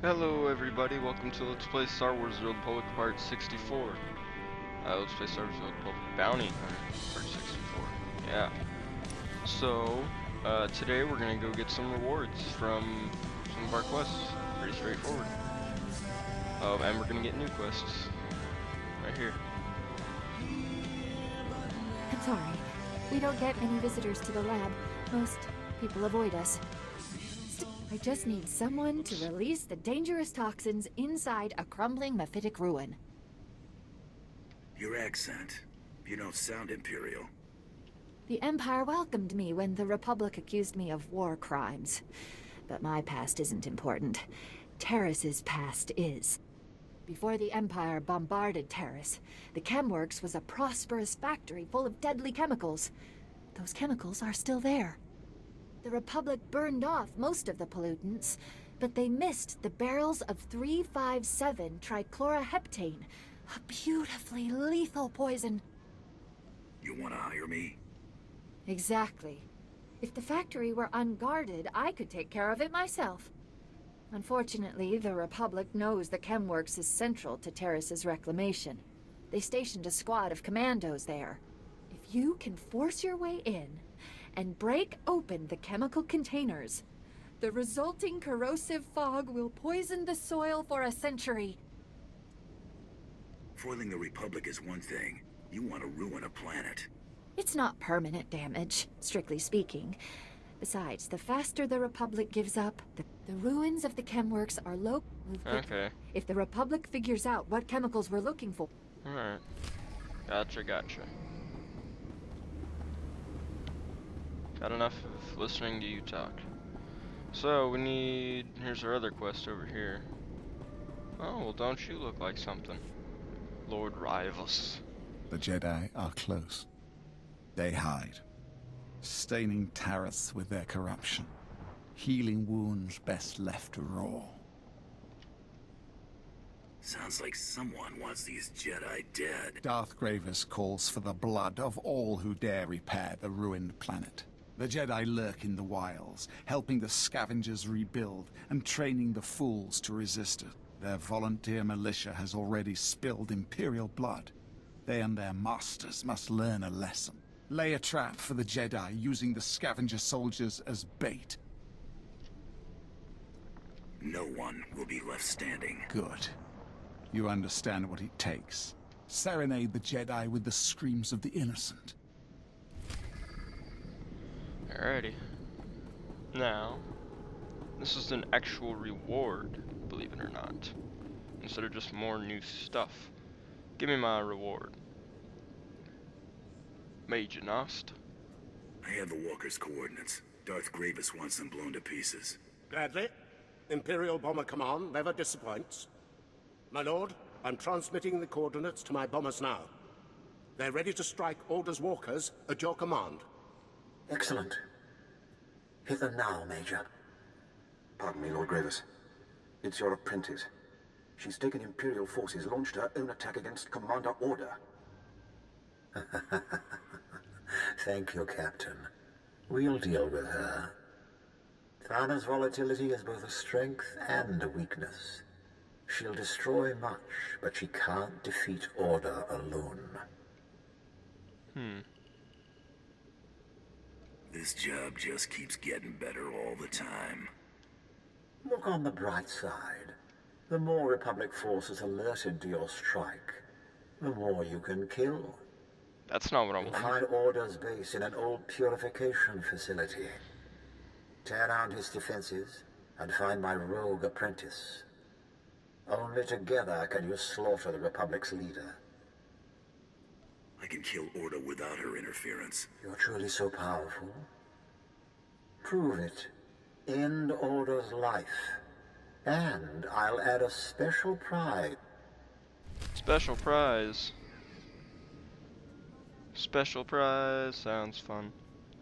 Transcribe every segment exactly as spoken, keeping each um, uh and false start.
Hello everybody, welcome to Let's Play Star Wars The Old Republic Part sixty-four. Uh, let's Play Star Wars The Old Republic Bounty Hunter Part sixty-four, yeah. So, uh, today we're going to go get some rewards from some of our quests. Pretty straightforward. Um, and we're going to get new quests. Right here. I'm sorry, we don't get many visitors to the lab. Most people avoid us. I just need someone to release the dangerous toxins inside a crumbling mephitic ruin. Your accent. You don't sound imperial. The Empire welcomed me when the Republic accused me of war crimes. But my past isn't important. Terrace's past is. Before the Empire bombarded Terrace, the Chemworks was a prosperous factory full of deadly chemicals. Those chemicals are still there. The Republic burned off most of the pollutants, but they missed the barrels of three five seven trichloroheptane, a beautifully lethal poison. You want to hire me? Exactly. If the factory were unguarded, I could take care of it myself. Unfortunately, the Republic knows the Chemworks is central to Terrace's reclamation. They stationed a squad of commandos there. If you can force your way in and break open the chemical containers, the resulting corrosive fog will poison the soil for a century. Foiling the Republic is one thing. You want to ruin a planet. It's not permanent damage, strictly speaking. Besides, the faster the Republic gives up, the, the ruins of the Chemworks are low. Okay. If the Republic figures out what chemicals we're looking for. Alright. Gotcha, gotcha. Got enough of listening to you talk. So we need, here's our other quest over here. Oh, well, don't you look like something? Lord Rivals. The Jedi are close. They hide, staining Terrace with their corruption, healing wounds best left raw. Sounds like someone wants these Jedi dead. Darth Gravus calls for the blood of all who dare repair the ruined planet. The Jedi lurk in the wilds, helping the scavengers rebuild and training the fools to resist it. Their volunteer militia has already spilled Imperial blood. They and their masters must learn a lesson. Lay a trap for the Jedi, using the scavenger soldiers as bait. No one will be left standing. Good. You understand what it takes. Serenade the Jedi with the screams of the innocent. Alrighty. Now, this is an actual reward, believe it or not. Instead of just more new stuff. Give me my reward. Major Nost. I have the Walker's coordinates. Darth Gravus wants them blown to pieces. Gladly. Imperial Bomber Command never disappoints. My lord, I'm transmitting the coordinates to my bombers now. They're ready to strike Alders Walkers at your command. Excellent. Hither now, Major. Pardon me, Lord Gravus. It's your apprentice. She's taken Imperial forces, launched her own attack against Commander Order. Thank you, Captain. We'll deal with her. Thana's volatility is both a strength and a weakness. She'll destroy much, but she can't defeat Order alone. Hmm. This job just keeps getting better all the time. Look on the bright side. The more Republic forces alerted to your strike, the more you can kill. That's not what I want. Find Order's base in an old purification facility. Tear down his defenses and find my rogue apprentice. Only together can you slaughter the Republic's leader. I can kill Order without her interference. You're truly so powerful? Prove it. End Order's life. And I'll add a special prize. Special prize. Special prize sounds fun.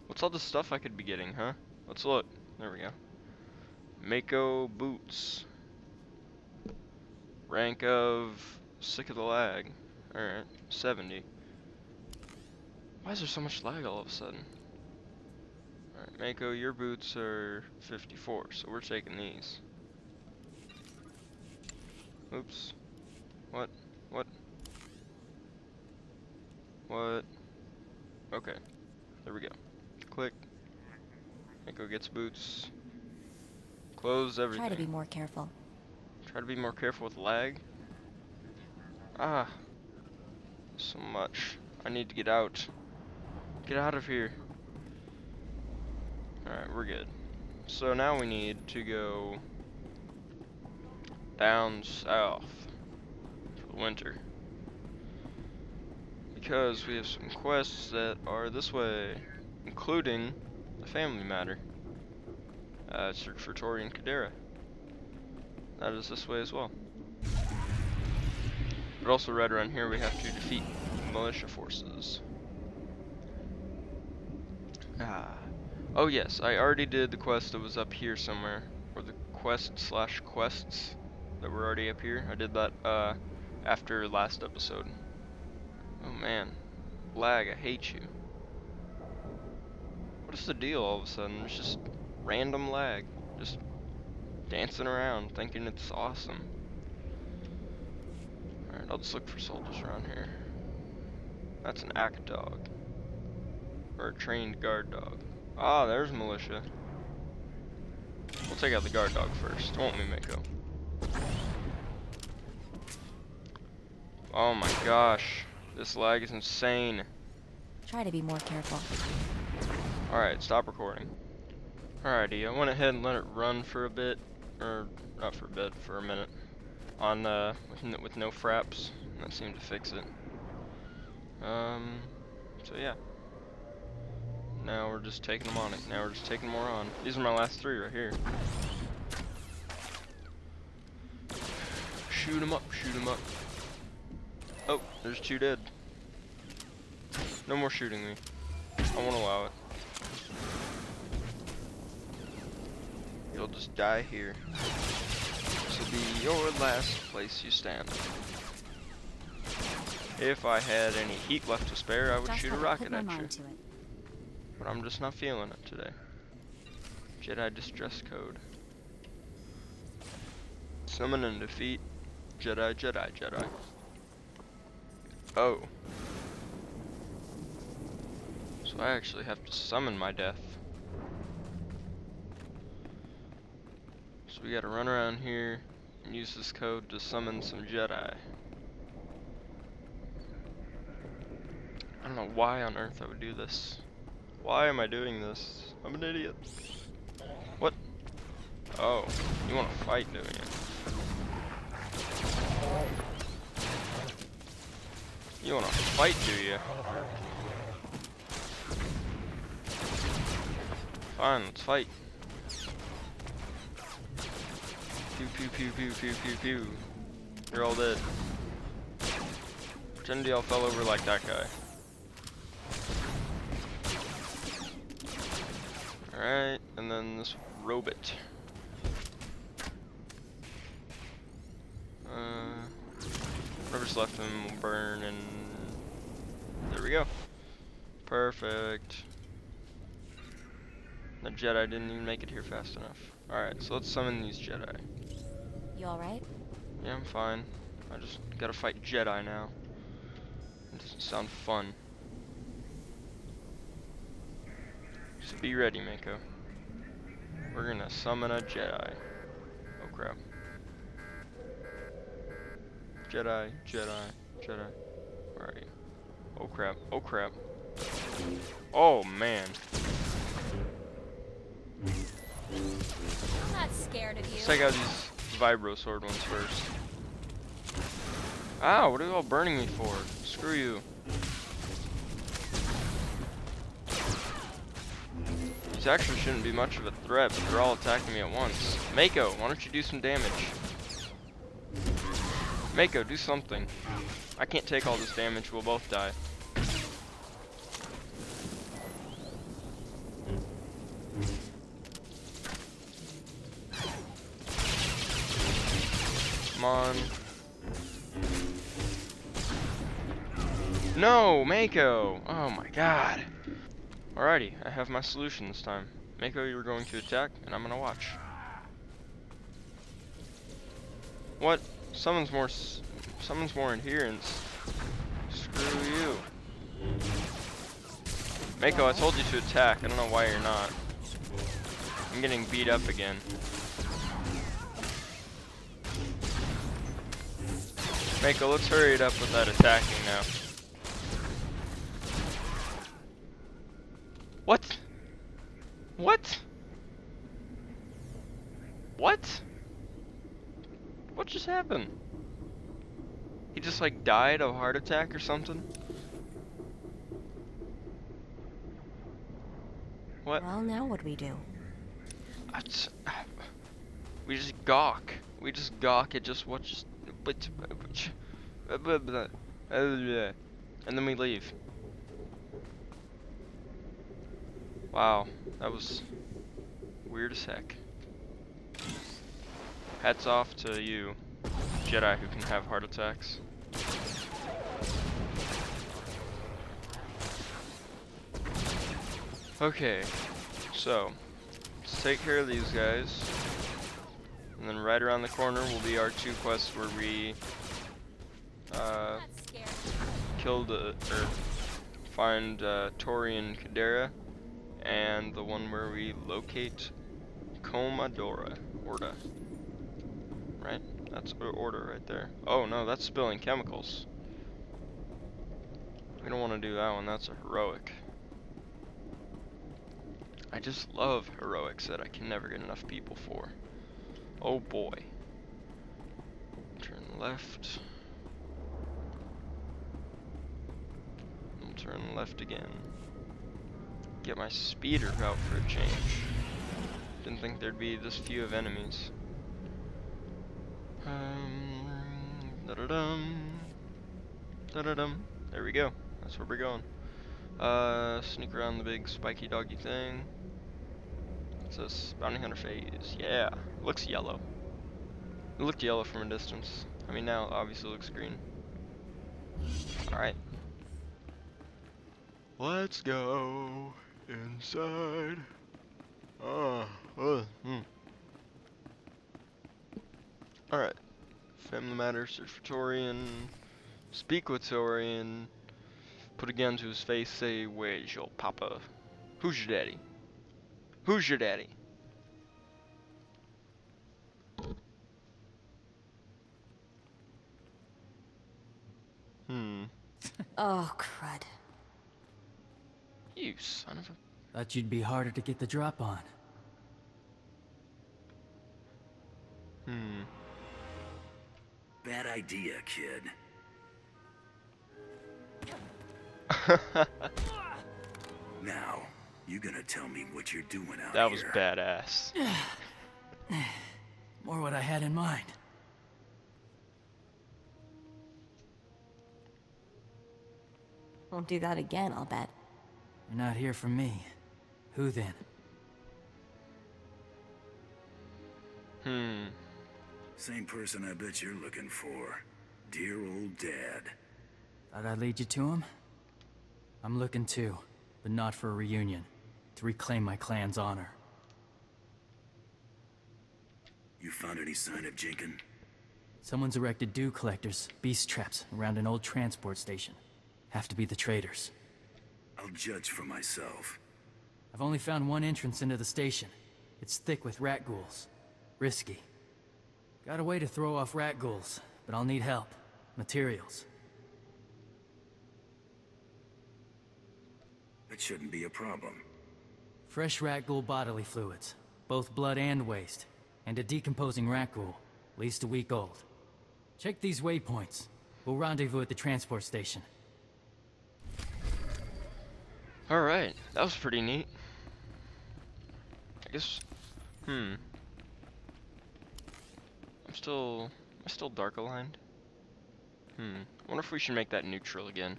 What's all the stuff I could be getting, huh? Let's look. There we go. Mako boots. Rank of sick of the lag. Alright, seventy. Why is there so much lag all of a sudden? Alright, Mako, your boots are fifty-four, so we're taking these. Oops. What? What? What? Okay. There we go. Click. Mako gets boots. Close everything. Try to be more careful. Try to be more careful with lag. Ah. So much. I need to get out. Get out of here. Alright, we're good. So now we need to go down south for the winter, because we have some quests that are this way, including a family matter. Uh, search for Torian Cadera. That is this way as well. But also right around here we have to defeat militia forces. Ah. Oh yes, I already did the quest that was up here somewhere, or the quest slash quests that were already up here. I did that uh, after last episode. Oh man, lag, I hate you. What is the deal all of a sudden? It's just random lag, just dancing around thinking it's awesome. Alright, I'll just look for soldiers around here. That's an A C K dog. Or a trained guard dog. Ah, there's militia. We'll take out the guard dog first, won't we, Mako? Oh my gosh, this lag is insane. Try to be more careful. Alright, stop recording. Alrighty, I went ahead and let it run for a bit, or not for a bit, for a minute, on uh, with, with no fraps. That seemed to fix it. Um, so yeah. Now we're just taking them on it. Now we're just taking more on. These are my last three right here. Shoot them up, shoot them up. Oh, there's two dead. No more shooting me. I won't allow it. You'll just die here. This will be your last place you stand. If I had any heat left to spare, I would shoot a rocket at you. But I'm just not feeling it today. Jedi distress code. Summon and defeat Jedi, Jedi, Jedi. Oh. So I actually have to summon my death. So we gotta run around here and use this code to summon some Jedi. I don't know why on earth I would do this. Why am I doing this? I'm an idiot. What? Oh, you want to fight doing it? You want to fight, do you? Fine, let's fight. Pew pew pew pew pew pew pew. You're all dead. Pretend y'all fell over like that guy. Alright, and then this robot. Uh, whatever's left of him will burn, and there we go. Perfect. The Jedi didn't even make it here fast enough. Alright, so let's summon these Jedi. You alright? Yeah, I'm fine. I just gotta fight Jedi now. It doesn't sound fun. So be ready, Mako. We're gonna summon a Jedi. Oh crap. Jedi, Jedi, Jedi. Where are you? Oh crap, oh crap. Oh man. I'm not scared of you. Let's take out these vibro sword ones first. Ow, what are you all burning me for? Screw you. Actually shouldn't be much of a threat, but they're all attacking me at once. Mako, why don't you do some damage? Mako, do something. I can't take all this damage, we'll both die. Come on. No, Mako! Oh my god. Alrighty, I have my solution this time. Mako, you're going to attack, and I'm gonna watch. What? Someone's more. Someone's more adherence. Screw you. Mako, I told you to attack. I don't know why you're not. I'm getting beat up again. Mako, let's hurry it up without attacking now. What? What? What? What just happened? He just like died of a heart attack or something? What? Well, now what do we do? That's, we just gawk. We just gawk at just what just... And then we leave. Wow, that was weird as heck. Hats off to you, Jedi who can have heart attacks. Okay, so let's take care of these guys. And then right around the corner will be our two quests where we uh, kill the, or find uh, Torian Cadera, and the one where we locate Comadora Orta. Right? That's Order right there. Oh no, that's spilling chemicals. We don't want to do that one, that's a heroic. I just love heroics that I can never get enough people for. Oh boy. Turn left. I'll turn left again. Get my speeder out for a change. Didn't think there'd be this few of enemies. Um, da-da-dum. Da-da-dum. There we go. That's where we're going. Uh, sneak around the big spiky doggy thing. What's this? Bounty Hunter phase. Yeah. Looks yellow. It looked yellow from a distance. I mean, now it obviously looks green. Alright. Let's go inside. Ah. Uh, hmm. Alright. Family matters, search for Torian. Speak with Torian. Put a gun to his face, say, where's your papa? Who's your daddy? Who's your daddy? Hmm. Oh, crud. You son of a... Thought you'd be harder to get the drop on. Hmm. Bad idea, kid. Now, you gonna tell me what you're doing out here? That was badass. More what I had in mind. Won't do that again, I'll bet. You're not here for me. Who then? Hmm. Same person I bet you're looking for. Dear old dad. Thought I'd lead you to him? I'm looking too, but not for a reunion. To reclaim my clan's honor. You found any sign of Jenkin? Someone's erected dew collectors, beast traps, around an old transport station. Have to be the traitors. I'll judge for myself. I've only found one entrance into the station. It's thick with rakghouls. Risky. Got a way to throw off rakghouls, but I'll need help. Materials. That shouldn't be a problem. Fresh rakghoul bodily fluids. Both blood and waste. And a decomposing rakghoul. At least a week old. Check these waypoints. We'll rendezvous at the transport station. Alright, that was pretty neat. I guess... Hmm. I'm still... Am I still dark aligned? Hmm. I wonder if we should make that neutral again.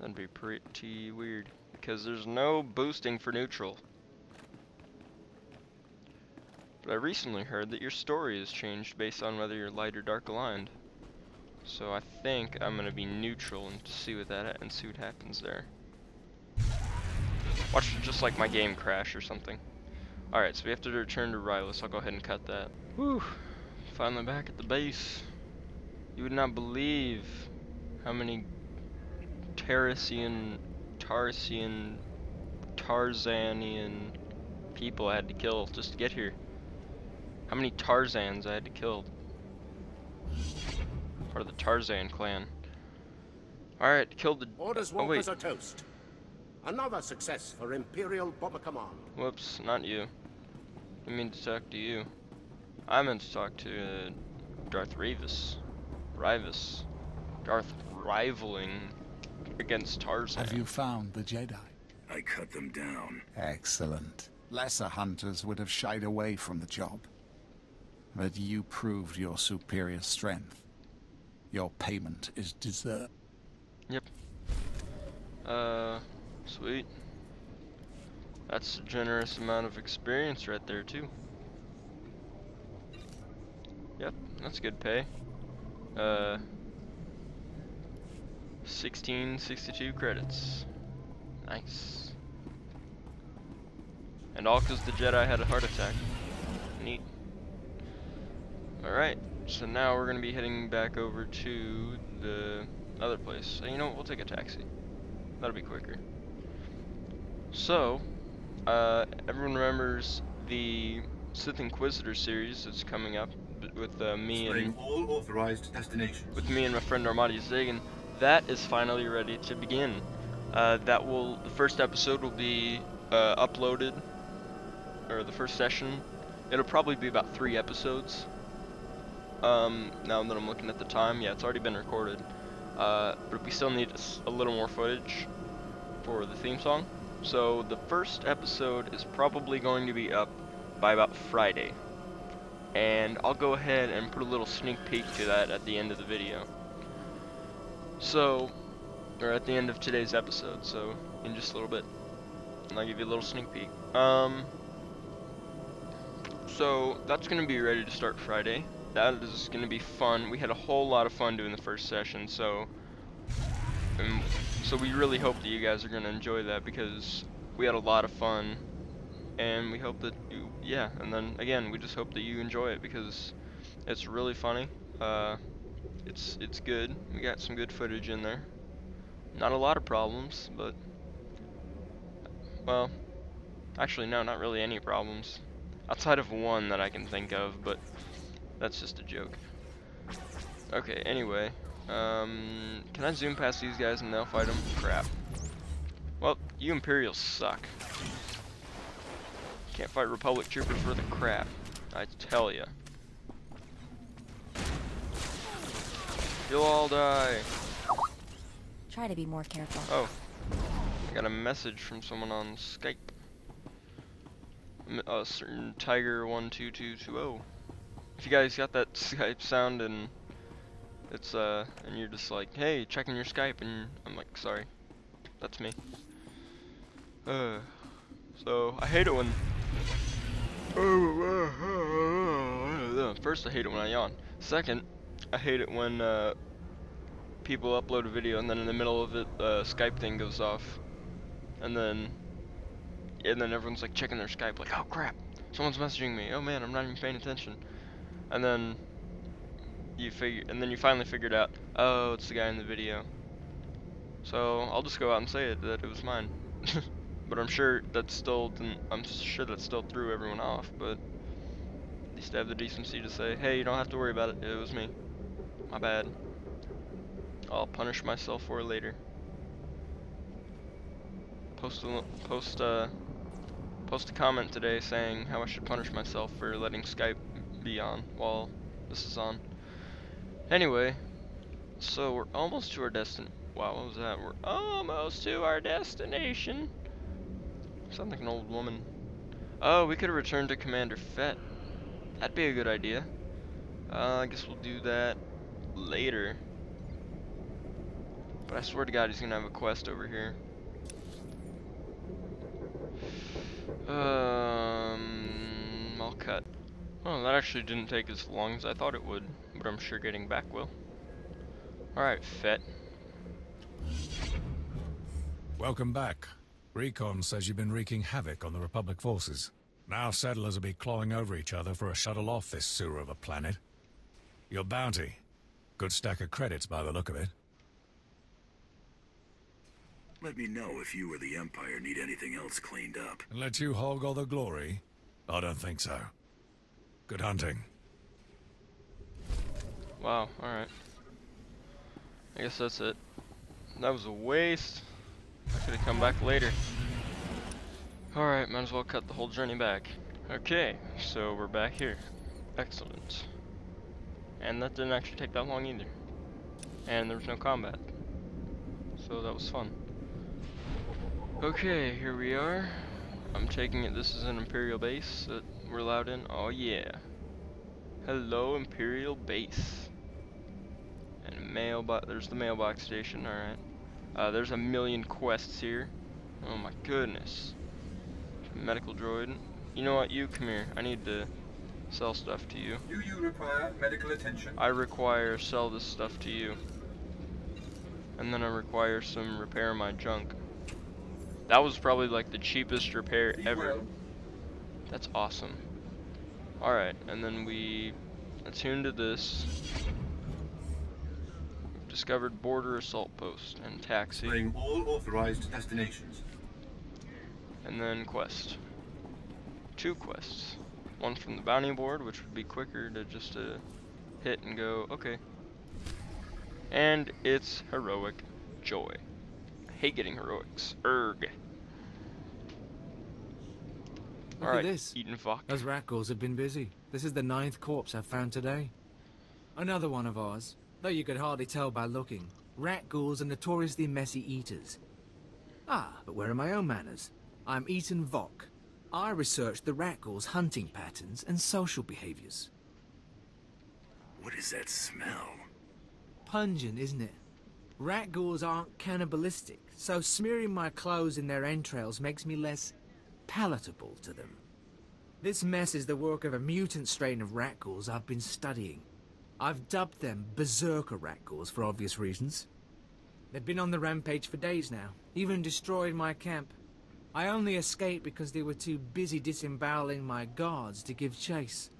That'd be pretty weird. Because there's no boosting for neutral. But I recently heard that your story has changed based on whether you're light or dark aligned. So I think I'm gonna be neutral and see what that and see what happens there. Watch just like my game crash or something. Alright, so we have to return to Rylus. I'll go ahead and cut that. Whew. Finally back at the base. You would not believe how many Terracian, Tarsian, Tarzanian people I had to kill just to get here. How many Tarzans I had to kill. Part of the Tarzan clan. Alright, killed the... Orders oh, wait. A toast. Another success for Imperial Bomber Command. Whoops, not you. I mean to talk to you. I meant to talk to uh, Darth Gravus. Rivals. Darth rivaling against Tarzan. Have you found the Jedi? I cut them down. Excellent. Lesser hunters would have shied away from the job. But you proved your superior strength. Your payment is deserved. Yep. Uh, sweet. That's a generous amount of experience right there, too. Yep, that's good pay. Uh, sixteen sixty-two credits. Nice. And all because the Jedi had a heart attack. Neat. Alright, so now we're going to be heading back over to the other place. So, you know what, we'll take a taxi. That'll be quicker. So, uh, everyone remembers the Sith Inquisitor series that's coming up with uh, me and all authorized destinations. With me and my friend Armadius Zagan. That is finally ready to begin. Uh, that will the first episode will be uh, uploaded, or the first session. It'll probably be about three episodes. Um, now that I'm looking at the time, yeah, it's already been recorded. Uh, but we still need a, a little more footage for the theme song. So the first episode is probably going to be up by about Friday. And I'll go ahead and put a little sneak peek to that at the end of the video. So, or at the end of today's episode, so in just a little bit. And I'll give you a little sneak peek. Um, so that's going to be ready to start Friday. That is going to be fun. We had a whole lot of fun doing the first session, so um, so we really hope that you guys are going to enjoy that, because we had a lot of fun, and we hope that you, yeah, and then again, we just hope that you enjoy it, because it's really funny. Uh, it's it's good. We got some good footage in there. Not a lot of problems, but, well, actually no, not really any problems. Outside of one that I can think of, but that's just a joke. Okay, anyway, um, can I zoom past these guys and they'll fight them? Crap. Well, you Imperials suck. Can't fight Republic troopers for the crap, I tell ya. You'll all die. Try to be more careful. Oh, I got a message from someone on Skype. A certain Tiger one two two two zero. If you guys got that Skype sound and it's uh and you're just like, hey, checking your Skype, and I'm like, sorry, that's me. Uh, so I hate it when. First, I hate it when I yawn. Second, I hate it when uh, people upload a video and then in the middle of it, uh, Skype thing goes off, and then and then everyone's like checking their Skype, like, oh crap, someone's messaging me. Oh man, I'm not even paying attention. And then you figure, and then you finally figured out, oh, it's the guy in the video. So I'll just go out and say it that it was mine. But I'm sure that still didn't, I'm sure that still threw everyone off. But at least I have the decency to say, hey, you don't have to worry about it. It was me. My bad. I'll punish myself for it later. Post a post a post a comment today saying how I should punish myself for letting Skype be on while this is on. Anyway, so we're almost to our destin- wow, what was that? We're almost to our destination. Sounds like an old woman. Oh, we could have returned to Commander Fett. That'd be a good idea. Uh, I guess we'll do that later. But I swear to God, he's gonna have a quest over here. Um, I'll cut. Oh, that actually didn't take as long as I thought it would, but I'm sure getting back will. Alright, Fett. Welcome back. Recon says you've been wreaking havoc on the Republic forces. Now settlers will be clawing over each other for a shuttle off this sewer of a planet. Your bounty, Good stack of credits by the look of it. Let me know if you or the Empire need anything else cleaned up. And let you hog all the glory? I don't think so. Good hunting. Wow, alright. I guess that's it. That was a waste. I could have come back later. Alright, might as well cut the whole journey back. Okay, so we're back here. Excellent. And that didn't actually take that long either. And there was no combat. So that was fun. Okay, here we are. I'm taking it this is an Imperial base that we're allowed in. Oh yeah. Hello, Imperial base. And mailbox. There's the mailbox station. All right. Uh, there's a million quests here. Oh my goodness. Medical droid. You know what? You come here. I need to sell stuff to you. Do you require medical attention? I require sell this stuff to you. And then I require some repair my junk. That was probably like the cheapest repair Be ever. Well. That's awesome. Alright, and then we attune to this. We've discovered border assault post and taxi. Bring all authorized destinations. And then quest. Two quests. One from the bounty board, which would be quicker to just uh, hit and go, okay. And it's heroic joy. I hate getting heroics. Erg. Look All right, at this. Eaton Vok. Those rakghouls have been busy. This is the ninth corpse I've found today. Another one of ours. Though you could hardly tell by looking. Rakghouls are notoriously messy eaters. Ah, but where are my own manners? I'm Eaton Vok. I researched the rakghouls' hunting patterns and social behaviors. What is that smell? Pungent, isn't it? Rakghouls aren't cannibalistic, so smearing my clothes in their entrails makes me less palatable to them. This mess is the work of a mutant strain of rakghouls I've been studying. I've dubbed them berserker rakghouls for obvious reasons. They've been on the rampage for days now, even destroyed my camp. I only escaped because they were too busy disemboweling my guards to give chase.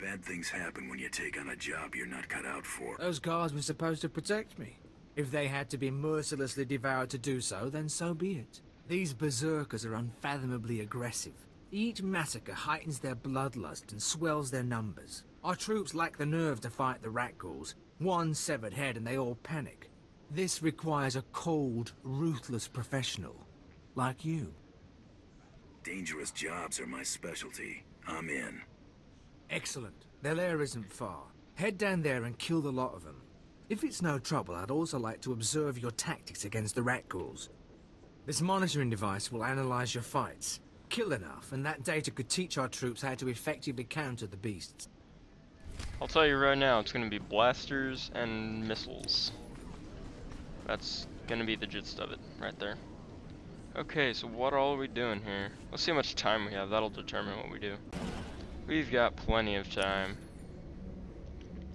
Bad things happen when you take on a job you're not cut out for. Those guards were supposed to protect me. If they had to be mercilessly devoured to do so, then so be it. These berserkers are unfathomably aggressive. Each massacre heightens their bloodlust and swells their numbers. Our troops lack the nerve to fight the rakghouls. One severed head and they all panic. This requires a cold, ruthless professional. Like you. Dangerous jobs are my specialty. I'm in. Excellent. Their lair isn't far. Head down there and kill the lot of them. If it's no trouble, I'd also like to observe your tactics against the rakghouls. This monitoring device will analyze your fights. Kill enough, and that data could teach our troops how to effectively counter the beasts. I'll tell you right now, it's going to be blasters and missiles. That's going to be the gist of it, right there. Okay, so what are all we doing here? Let's see how much time we have. That'll determine what we do. We've got plenty of time.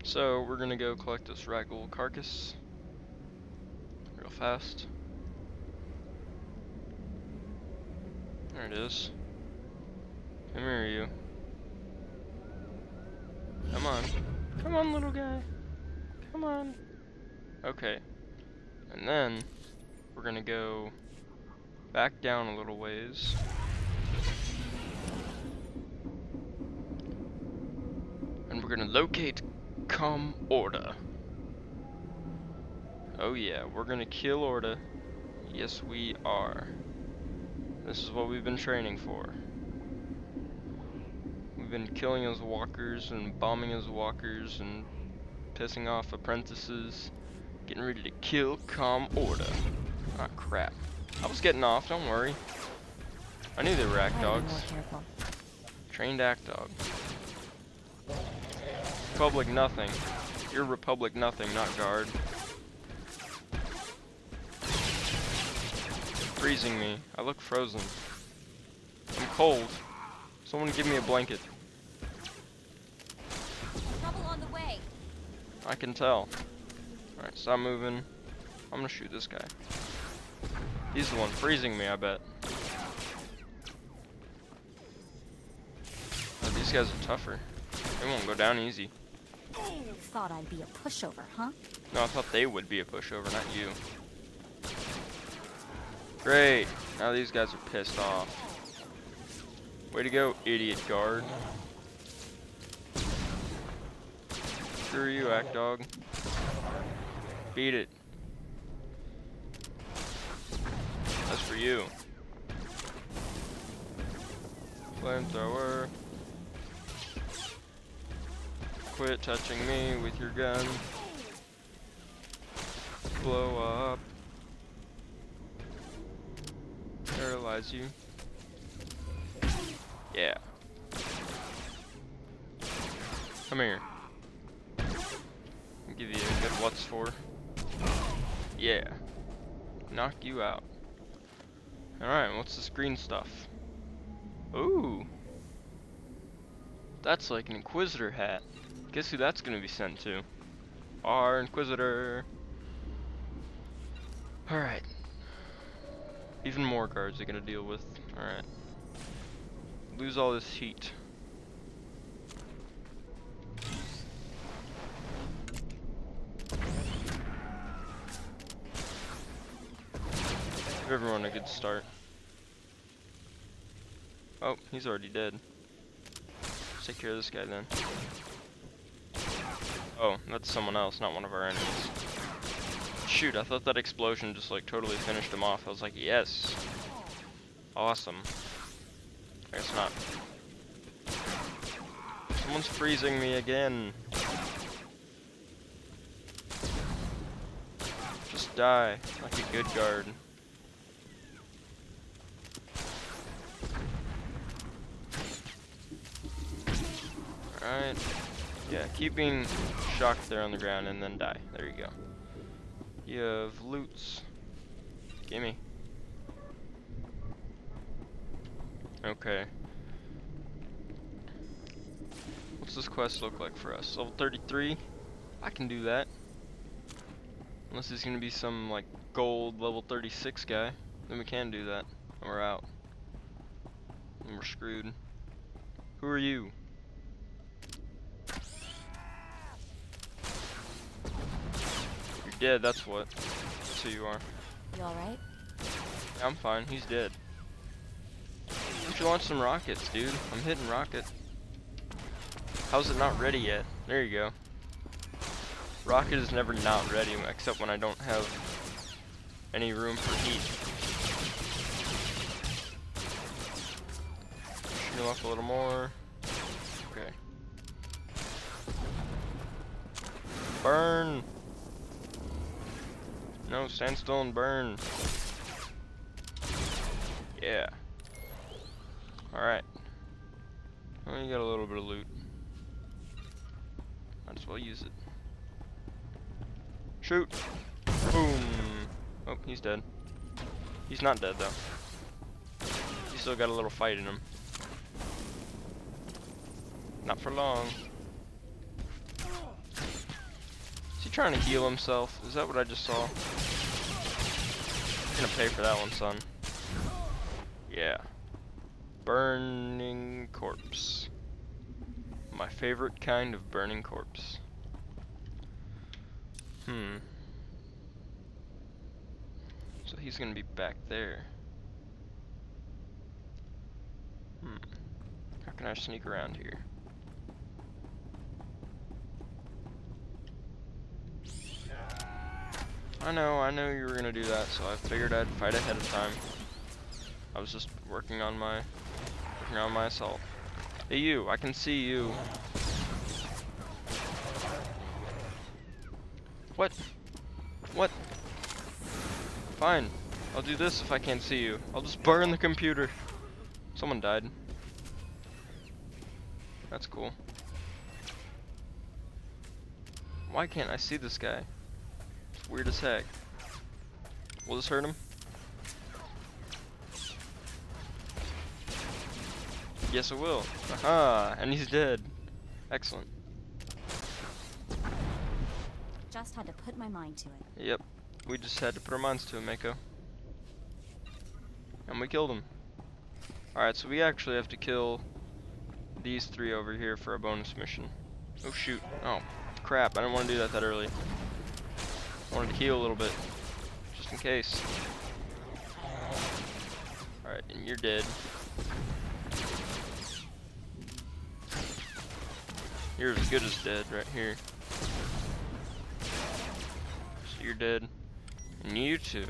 So we're gonna go collect this ragdoll carcass real fast. There it is. Come here, you. Come on. Come on, little guy. Come on. Okay. And then we're gonna go back down a little ways. We're gonna locate Commander Order. Oh yeah, we're gonna kill Orta. Yes we are. This is what we've been training for. We've been killing his walkers and bombing his walkers and pissing off apprentices. Getting ready to kill Commander Order. Ah crap. I was getting off, don't worry. I knew they were act dogs. Trained act dog. Republic nothing. You're Republic nothing, not guard. Freezing me. I look frozen. I'm cold. Someone give me a blanket. Trouble on the way. I can tell. Alright, stop moving. I'm gonna shoot this guy. He's the one freezing me, I bet. Oh, these guys are tougher. They won't go down easy. You thought I'd be a pushover, huh? No, I thought they would be a pushover, not you. Great. Now these guys are pissed off. Way to go, idiot guard. Screw you, act dog. Beat it. That's for you. Flamethrower. Quit touching me with your gun. Blow up. Paralyze you. Yeah. Come here. I'll give you a good what's for. Yeah. Knock you out. Alright, what's this green stuff? Ooh. That's like an Inquisitor hat. Guess who that's gonna be sent to? Our Inquisitor. Alright. Even more guards they're gonna deal with. Alright. Lose all this heat. Give everyone a good start. Oh, he's already dead. Let's take care of this guy then. Oh, that's someone else, not one of our enemies. Shoot, I thought that explosion just like totally finished him off. I was like, yes. Awesome. I guess not. Someone's freezing me again. Just die, like a good guard. Alright. Yeah, keep being shocked there on the ground and then die. There you go. You have loots. Gimme. Okay. What's this quest look like for us? Level thirty-three? I can do that. Unless there's gonna be some like gold level thirty-six guy. Then we can do that. And we're out. And we're screwed. Who are you? Yeah, that's what. That's who you are. You alright? Yeah, I'm fine. He's dead. Why don't you launch some rockets, dude? I'm hitting rocket. How's it not ready yet? There you go. Rocket is never not ready, except when I don't have any room for heat. Shoot him up a little more. Okay. Burn! No, stand still and burn. Yeah. Alright. Well, you got a little bit of loot. Might as well use it. Shoot! Boom! Oh, he's dead. He's not dead, though. He's still got a little fight in him. Not for long. Is he trying to heal himself? Is that what I just saw? I'm gonna pay for that one, son. Yeah. Burning corpse. My favorite kind of burning corpse. Hmm. So he's gonna be back there. Hmm. How can I sneak around here? I know, I know you were gonna do that, so I figured I'd fight ahead of time. I was just working on my, working on myself. Hey you, I can see you. What? What? Fine, I'll do this if I can't see you. I'll just burn the computer. Someone died. That's cool. Why can't I see this guy? Weird as heck. Will this hurt him? Yes, it will. Aha! And he's dead. Excellent. Just had to put my mind to it. Yep. We just had to put our minds to it, Mako. And we killed him. Alright, so we actually have to kill these three over here for a bonus mission. Oh shoot. Oh crap, I didn't want to do that that early. I wanted to heal a little bit, just in case. Alright, and you're dead. You're as good as dead right here. So you're dead. And you two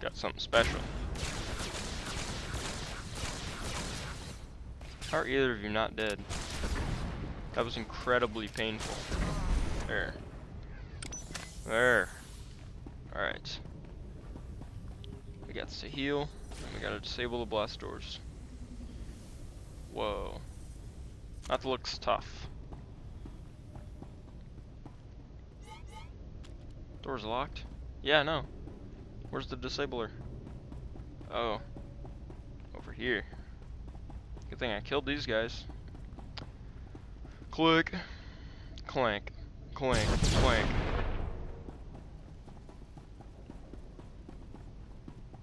got something special. How are either of you not dead? That was incredibly painful. There. There. Alright. We got to heal, and we got to disable the blast doors. Whoa. That looks tough. Door's locked? Yeah, no. Where's the disabler? Oh. Over here. Good thing I killed these guys. Click. Clank. Clank. Clank.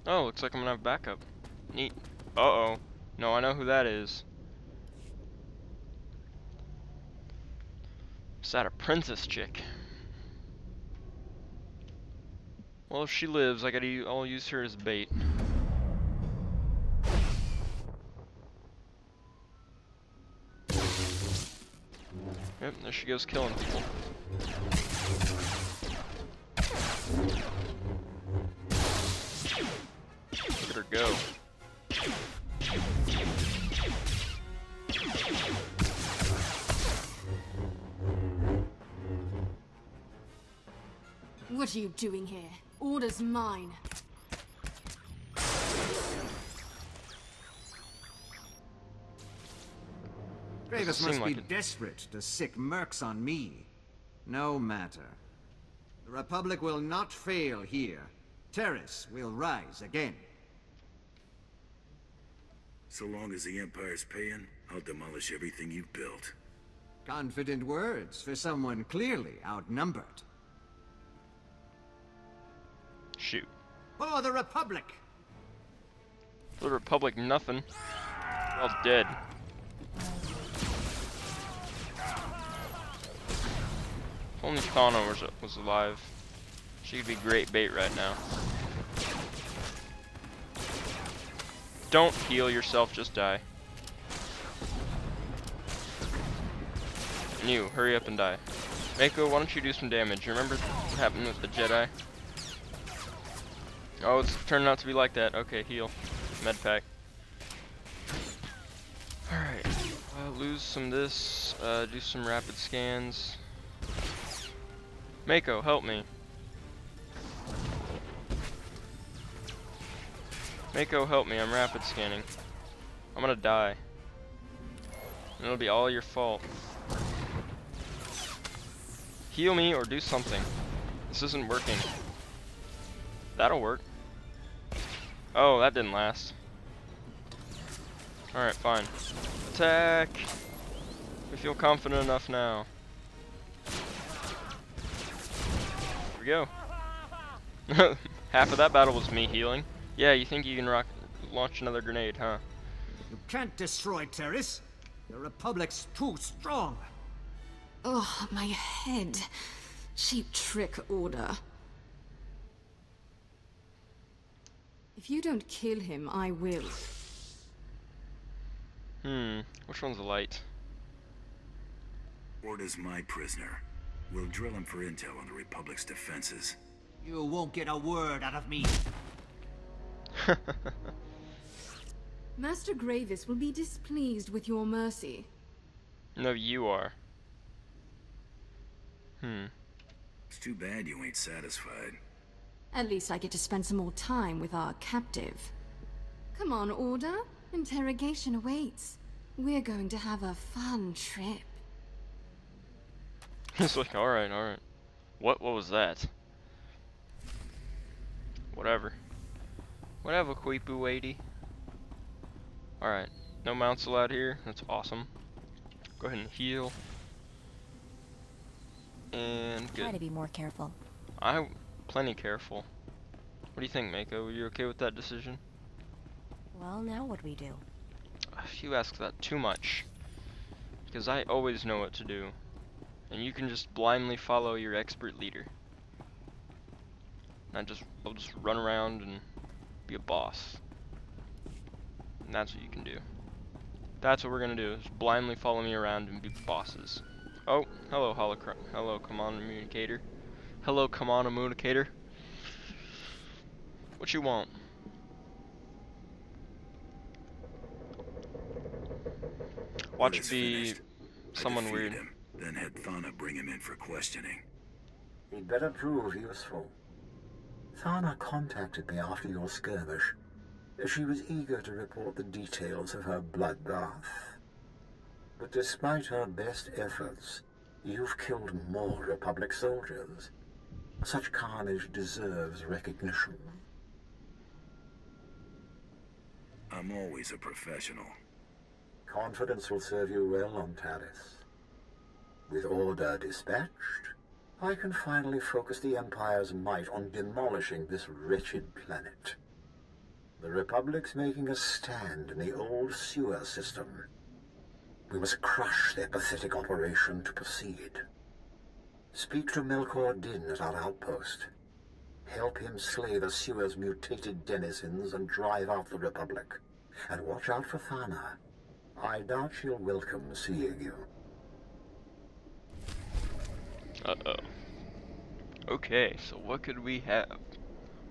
Oh, looks like I'm gonna have backup. Neat. Uh-oh. No, I know who that is. Is that a princess chick? Well, if she lives, I gotta, I'll use her as bait. Yep, there she goes killing people. Let her go. What are you doing here? Order's mine. Gravus must be desperate to sick mercs on me. No matter. The Republic will not fail here. Terrace will rise again. So long as the Empire's paying, I'll demolish everything you've built. Confident words for someone clearly outnumbered. Shoot. Oh, the Republic! The Republic, nothing. We're all dead. If only Thana was, was alive. She could be great bait right now. Don't heal yourself, just die. And you, hurry up and die. Mako, why don't you do some damage? Remember what happened with the Jedi? Oh, it's turning out to be like that. Okay, heal. Medpack. Alright. Uh, lose some of this. Uh, do some rapid scans. Mako, help me. Mako, help me. I'm rapid scanning. I'm gonna die. And it'll be all your fault. Heal me or do something. This isn't working. That'll work. Oh, that didn't last. Alright, fine. Attack! We feel confident enough now. Here we go. Half of that battle was me healing. Yeah, you think you can rock launch another grenade, huh? You can't destroy Terrace. The Republic's too strong. Oh, my head. Cheap trick, Order. If you don't kill him, I will. Hmm, which one's the light? Orta's my prisoner. We'll drill him for intel on the Republic's defenses. You won't get a word out of me. Master Gravus will be displeased with your mercy. No, you are. Hmm. It's too bad you ain't satisfied. At least I get to spend some more time with our captive. Come on, Order. Interrogation awaits. We're going to have a fun trip. It's like, alright, alright. What what was that? Whatever. Whatever, Queepu eighty. Alright. No mounts allowed here. That's awesome. Go ahead and heal. And good. Try to be more careful. I... Plenty careful. What do you think, Mako? Are you okay with that decision? Well, now what do we do? If you ask that too much, because I always know what to do. and you can just blindly follow your expert leader. And I just, I'll just run around and be a boss. And that's what you can do. That's what we're gonna do, is blindly follow me around and be bosses. Oh, hello, holocron. Hello, communicator. Hello, communicator. What you want? Watch it be someone weird. Him, then had Thana bring him in for questioning. He'd better prove useful. Thana contacted me after your skirmish. She was eager to report the details of her bloodbath. But despite her best efforts, you've killed more Republic soldiers. Such carnage deserves recognition. I'm always a professional. Confidence will serve you well on Terrace. With order dispatched, I can finally focus the Empire's might on demolishing this wretched planet. The Republic's making a stand in the old sewer system. We must crush their pathetic operation to proceed. Speak to Melkor Din at our outpost. Help him slay the sewer's mutated denizens and drive out the Republic. And watch out for Thana. I doubt she'll welcome seeing you. Uh-oh. Okay, so what could we have?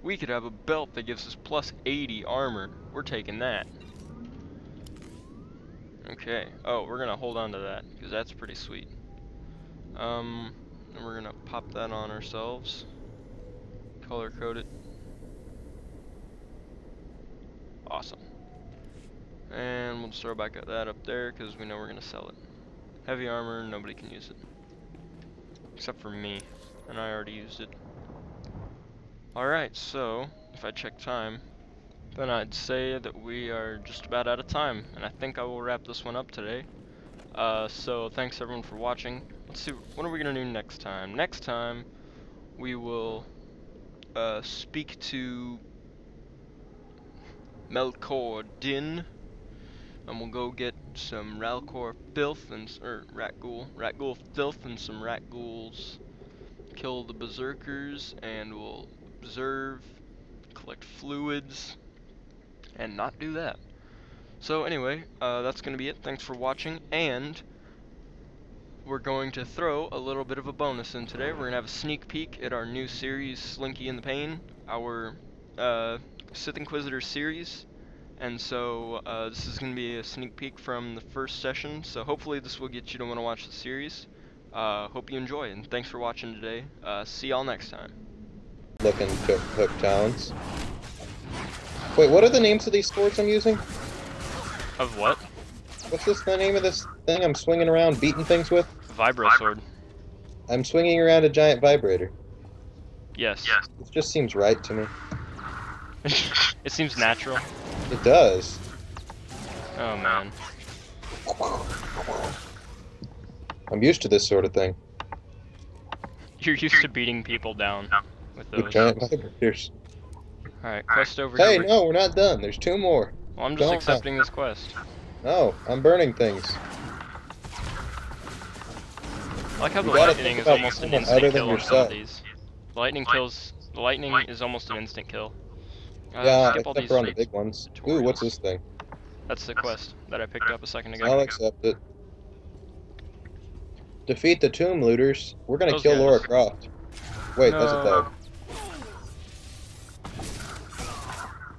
We could have a belt that gives us plus eighty armor. We're taking that. Okay. Oh, we're gonna hold on to that, because that's pretty sweet. Um, and we're gonna pop that on ourselves. Color code it. Awesome. And we'll just throw back at that up there, because we know we're gonna sell it. Heavy armor, nobody can use it. Except for me, and I already used it. Alright, so, if I check time, then I'd say that we are just about out of time, and I think I will wrap this one up today. Uh, so, thanks everyone for watching. Let's see, what are we going to do next time? Next time, we will uh, speak to Melkor Din, and we'll go get some Ralcor filth, and, or Rakghoul, Rakghoul filth and some Rakghouls. Kill the Berserkers, and we'll observe, collect fluids, and not do that. So anyway, uh, that's going to be it. Thanks for watching, and we're going to throw a little bit of a bonus in today. We're going to have a sneak peek at our new series, Slinky in the Pain, our uh, Sith Inquisitor series, and so uh, this is going to be a sneak peek from the first session, so hopefully this will get you to want to watch the series. Uh, hope you enjoy, and thanks for watching today. Uh, see y'all next time. Looking to hook towns. Wait, what are the names of these swords I'm using? Of what? What's this, the name of this thing I'm swinging around beating things with? Vibro sword. I'm swinging around a giant vibrator. Yes. Yes. It just seems right to me. It seems natural. It does. Oh, man. I'm used to this sort of thing. You're used to beating people down. With those. With giant vibrators. Alright, quest over hey, here. Hey, no, we're not done. There's two more. Well, I'm just Don't accepting stop. this quest. No, I'm burning things. I like how the lightning is almost an instant kill on some of these. Lightning kills. The lightning is almost an instant kill. Uh, yeah, skip all these on the big ones. Tutorials. Ooh, what's this thing? That's the quest that I picked up a second ago. I'll accept it. Defeat the tomb looters. We're gonna those kill guys. Laura Croft. Wait, no. That's a thug.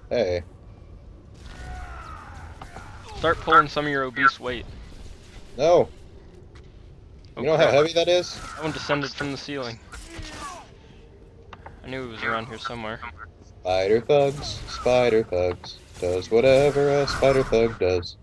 Hey. Start pulling some of your obese weight. No. You okay. know how heavy that is? That one descended from the ceiling. I knew it was around here somewhere. Spider thugs, spider thugs, does whatever a spider thug does.